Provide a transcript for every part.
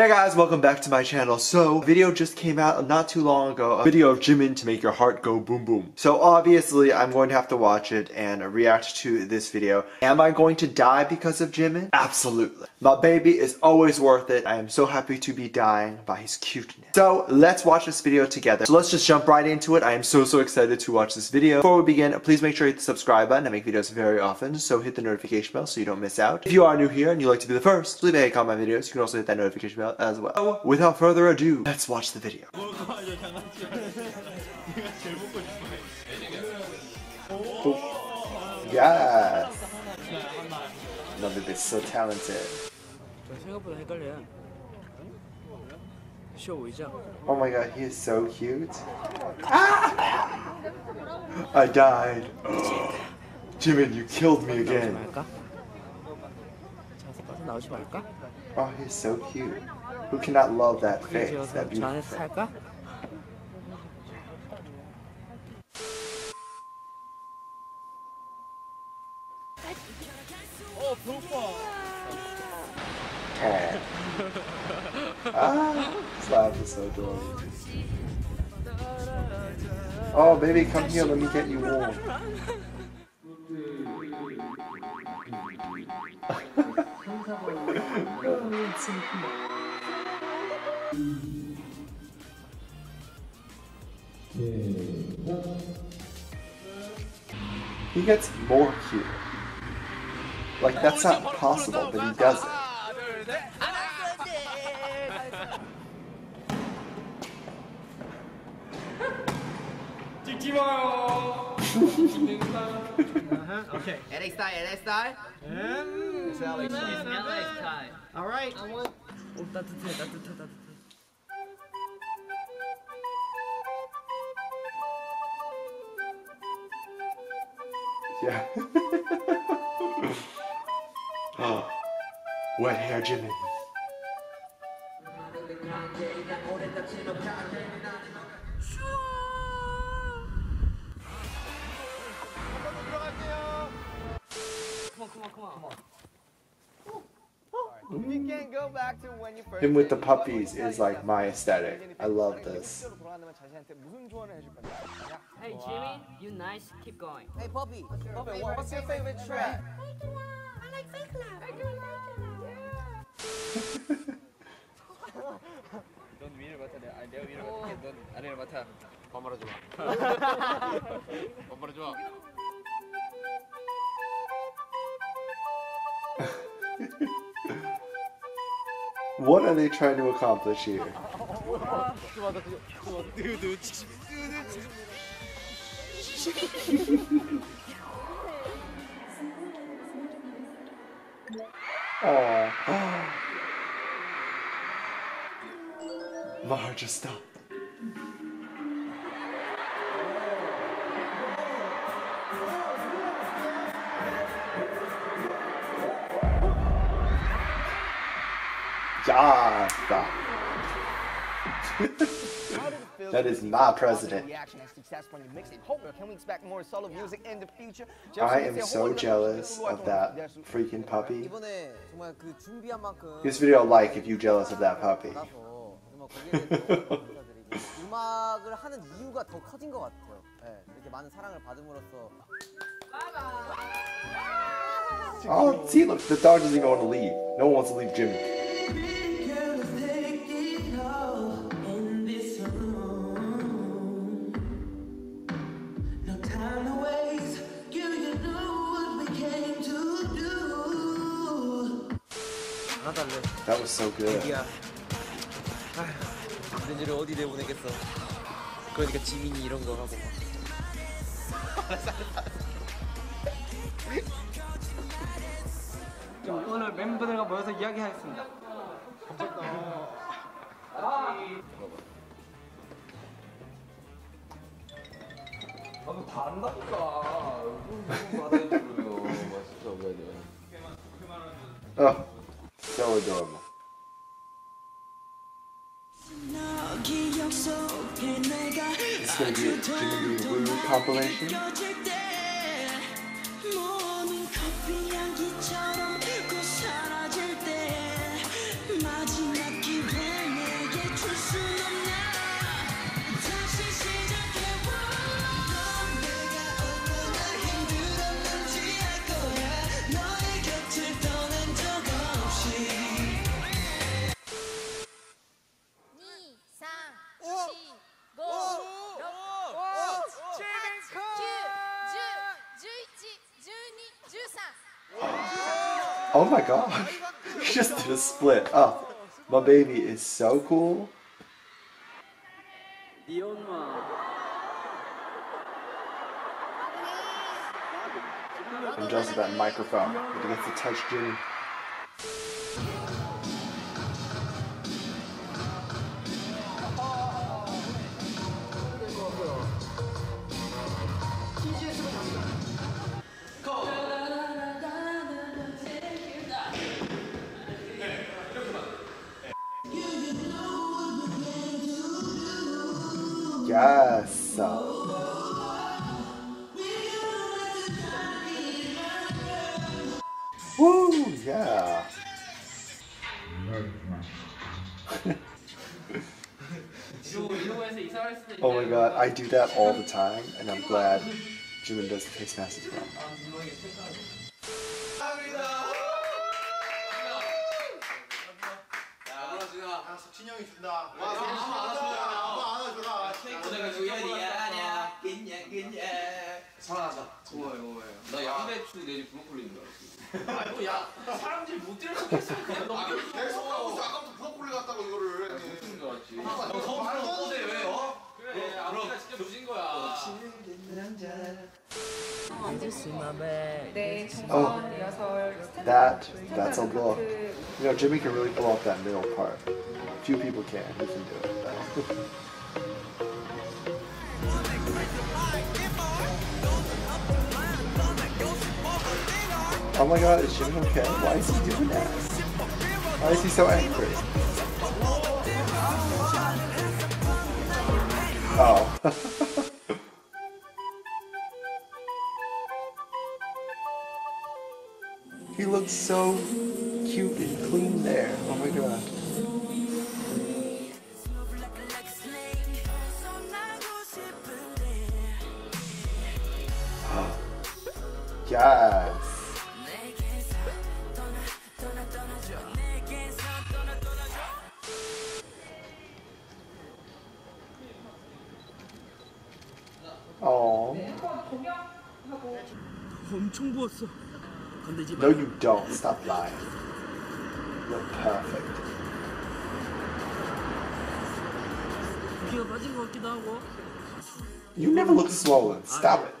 Hey guys, welcome back to my channel. So, a video just came out not too long ago, a video of Jimin to make your heart go boom boom. So obviously, I'm going to have to watch it and react to this video. Am I going to die because of Jimin? Absolutely. My baby is always worth it. I am so happy to be dying by his cuteness. So, let's watch this video together. So let's just jump right into it. I am so excited to watch this video. Before we begin, please make sure you hit the subscribe button. I make videos very often, so hit the notification bell so you don't miss out. If you are new here and you like to be the first, leave a like on my videos. You can also hit that notification bell as well. So, without further ado, let's watch the video. Yeah. No, they're so talented. Oh my god, he is so cute. Ah! I died. Oh. Jimin, you killed me again. Oh, he's so cute. Who cannot love that face? That beautiful face. Okay. Ah, this laugh is so adorable. Oh, baby, come here. Let me get you warm. Oh, it's so cute. He gets more cute. Like, that's not possible, but he does it. Okay. LX time. It's Alex. It's LX time. All right. I want. Oh, that's it. Yeah. Oh. Wet hair, Jimin. Come on. You can't go back to when you first him with the puppies is like my aesthetic. I love this. Hey Jimmy, you nice. Keep going. Hey puppy. What's your favorite track? I like Fake Love. I do like it. Don't mean about that. I don't mean about it. I don't know about that. Bombardier. What are they trying to accomplish here? Oh. My heart just stopped. Yeah, stop. That is my president. I am so jealous of that freaking puppy. This video, like, if you're jealous of that puppy. Oh, see, look, the dog doesn't even want to leave. No one wants to leave Jimin. That was so good. Yeah. Oh. So adorable. It's gonna be a Jimin Woo compilation. Oh my god. He just did a split up. My baby is so cool. I'm jealous of that microphone. He gets to touch Jimin. Yes. Woo, yeah. Oh my god, I do that all the time, and I'm glad Jimin does the face mask as well. 사랑하자. 좋아요. 나 양배추 내지 브로콜리인 줄 알았어. 아이고 야, 사람들이 못 들었겠어. 계속 하고 있어. 아까부터 브로콜리 같다고 이거를. 무슨 거 같지? 너 서울로 오세요. 왜? 어? 그래. 아무나 진짜 조진 거야. 네. Oh, that's a look. You know, Jimin can really blow up that middle part. Few people can. He can do it. Oh my god, is Jimin okay? Why is he doing that? Why is he so angry? Oh. He looks so cute and clean there. Oh my god. Oh. Yes. Oh. No, you don't. Stop lying. You're perfect. You never look swollen. Stop it.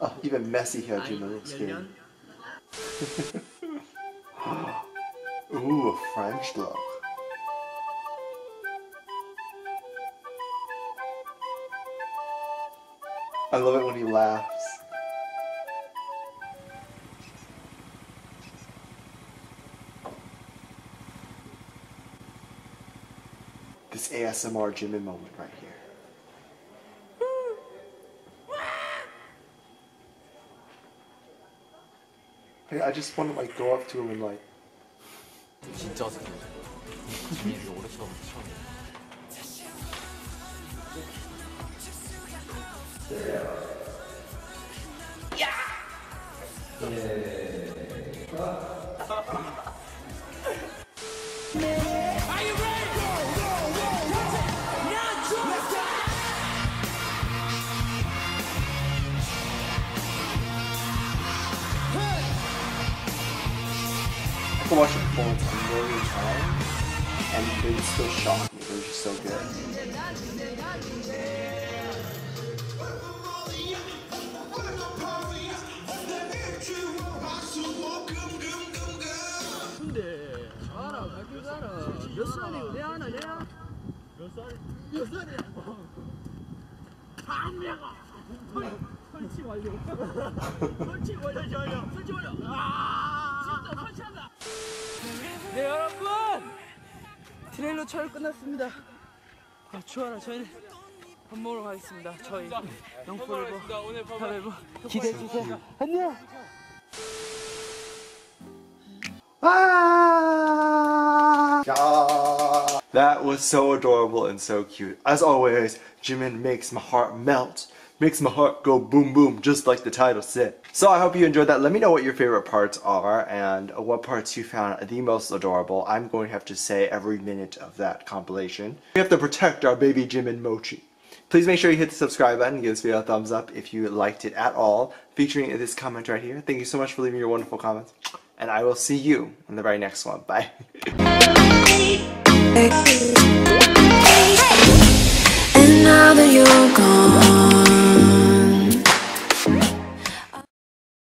Oh, even messy hair, Jimin looks good. Ooh, a French look. I love it when he laughs. This ASMR Jimin moment right here. Hey, I just want to like go up to him and like. Yeah. Yeah. Are you ready? I can watch the performance a million times and they still shock me. They're just so good. 네 여러분, 트레일러 촬영 끝났습니다. 추하라 저희는 밥 먹으러 가겠습니다. 저희 영포를 보고 기대해 주세요. 안녕. Ah, that was so adorable and so cute. As always, Jimin makes my heart melt, makes my heart go boom boom, just like the title said. So I hope you enjoyed that. Let me know what your favorite parts are and what parts you found the most adorable. I'm going to have to say every minute of that compilation. We have to protect our baby Jimin Mochi. Please make sure you hit the subscribe button, give this video a thumbs up if you liked it at all, featuring this comment right here. Thank you so much for leaving your wonderful comments, and I will see you in the very next one. Bye.